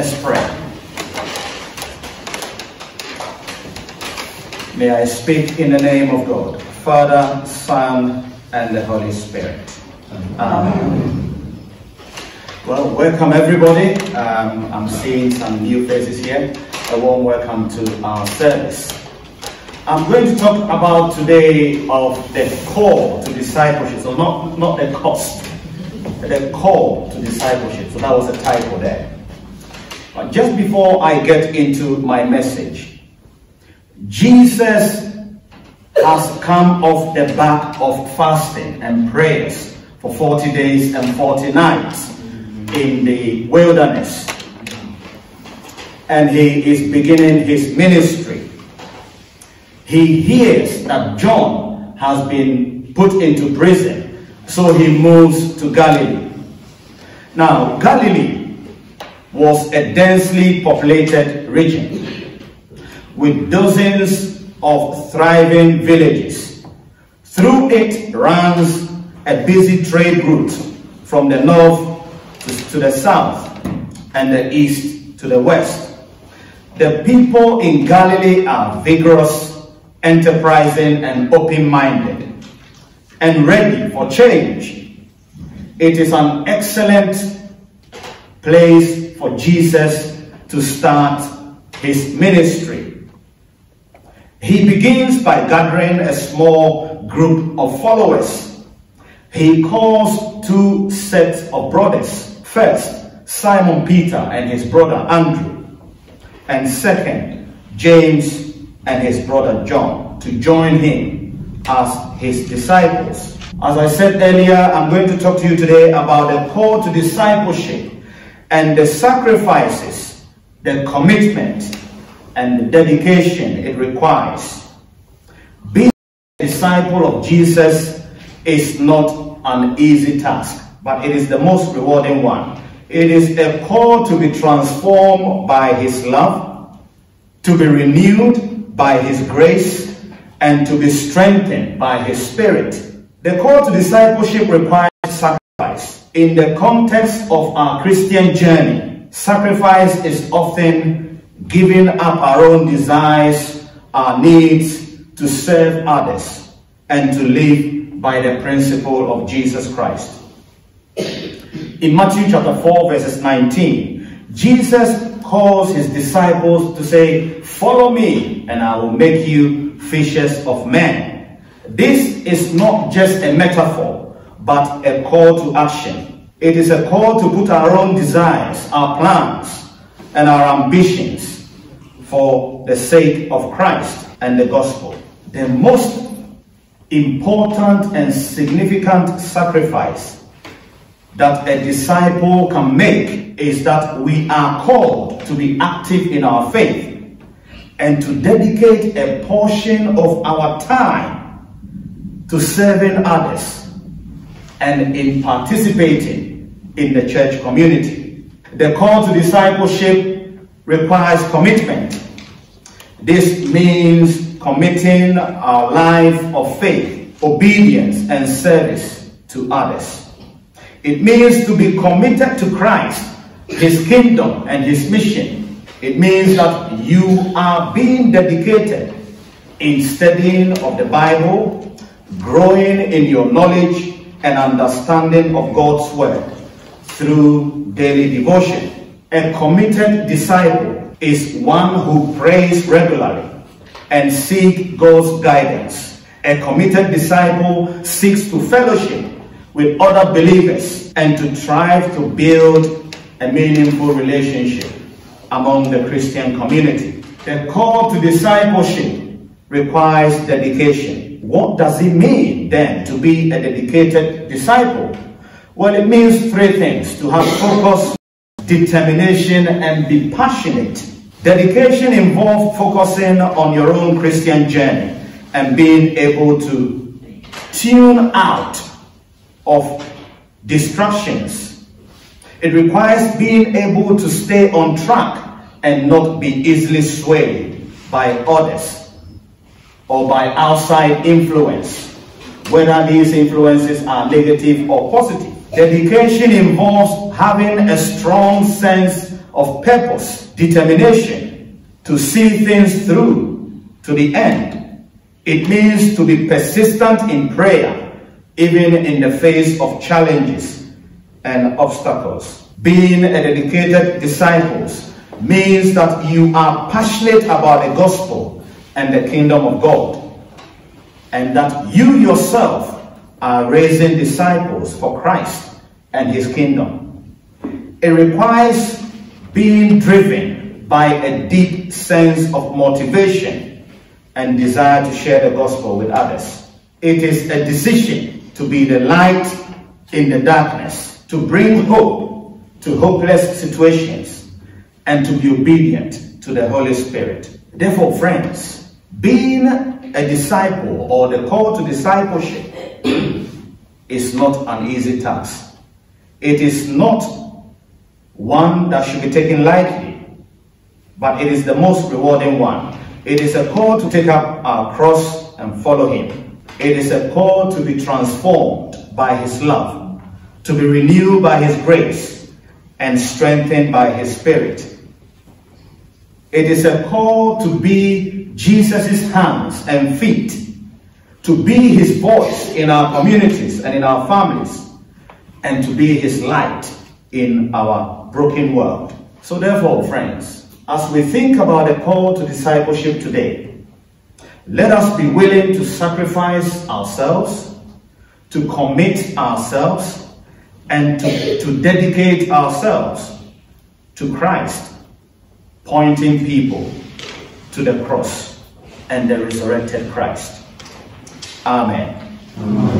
Let's pray. May I speak in the name of God, Father, Son, and the Holy Spirit. Amen. Well, welcome everybody. I'm seeing some new faces here. A warm welcome to our service. I'm going to talk about today of the call to discipleship. So not the cost, but the call to discipleship. So that was a title there. But just before I get into my message, Jesus has come off the back of fasting and prayers for 40 days and 40 nights in the wilderness. And he is beginning his ministry. He hears that John has been put into prison, so he moves to Galilee. Now, Galilee was a densely populated region with dozens of thriving villages. Through it runs a busy trade route from the north to the south and the east to the west. The people in Galilee are vigorous, enterprising and open-minded, and ready for change. It is an excellent place for Jesus to start his ministry. He begins by gathering a small group of followers. He calls two sets of brothers. First, Simon Peter and his brother Andrew, and second, James and his brother John, to join him as his disciples. As I said earlier, I'm going to talk to you today about the call to discipleship and the sacrifices, the commitment, and the dedication it requires. Being a disciple of Jesus is not an easy task, but it is the most rewarding one. It is a call to be transformed by his love, to be renewed by his grace, and to be strengthened by his Spirit. The call to discipleship requires sacrifice. In the context of our Christian journey, sacrifice is often giving up our own desires, our needs, to serve others, and to live by the principle of Jesus Christ. In Matthew chapter 4, verses 19, Jesus calls his disciples to say, "Follow me, and I will make you fishers of men." This is not just a metaphor, but a call to action. It is a call to put our own desires, our plans, and our ambitions for the sake of Christ and the gospel. The most important and significant sacrifice that a disciple can make is that we are called to be active in our faith and to dedicate a portion of our time to serving others and in participating in the church community. The call to discipleship requires commitment. This means committing our life of faith, obedience, and service to others. It means to be committed to Christ, his kingdom, and his mission. It means that you are being dedicated in studying of the Bible, growing in your knowledge and understanding of God's word through daily devotion. A committed disciple is one who prays regularly and seeks God's guidance. A committed disciple seeks to fellowship with other believers and to strive to build a meaningful relationship among the Christian community. The call to discipleship requires dedication. What does it mean then to be a dedicated disciple? Well, it means three things: to have focus, determination, and be passionate. Dedication involves focusing on your own Christian journey and being able to tune out of distractions. It requires being able to stay on track and not be easily swayed by others or by outside influence, whether these influences are negative or positive. Dedication involves having a strong sense of purpose, determination to see things through to the end. It means to be persistent in prayer, even in the face of challenges and obstacles. Being a dedicated disciple means that you are passionate about the gospel and the kingdom of God, and that you yourself are raising disciples for Christ and his kingdom. It requires being driven by a deep sense of motivation and desire to share the gospel with others. It is a decision to be the light in the darkness, to bring hope to hopeless situations, and to be obedient to the Holy Spirit. Therefore, friends, being a disciple, or the call to discipleship, is not an easy task. It is not one that should be taken lightly, but it is the most rewarding one. It is a call to take up our cross and follow him. It is a call to be transformed by his love, to be renewed by his grace, and strengthened by his spirit. It is a call to be Jesus' hands and feet, to be his voice in our communities and in our families, and to be his light in our broken world. So therefore, friends, as we think about the call to discipleship today, let us be willing to sacrifice ourselves, to commit ourselves, and to dedicate ourselves to Christ, pointing people to the cross and the resurrected Christ. Amen. Amen.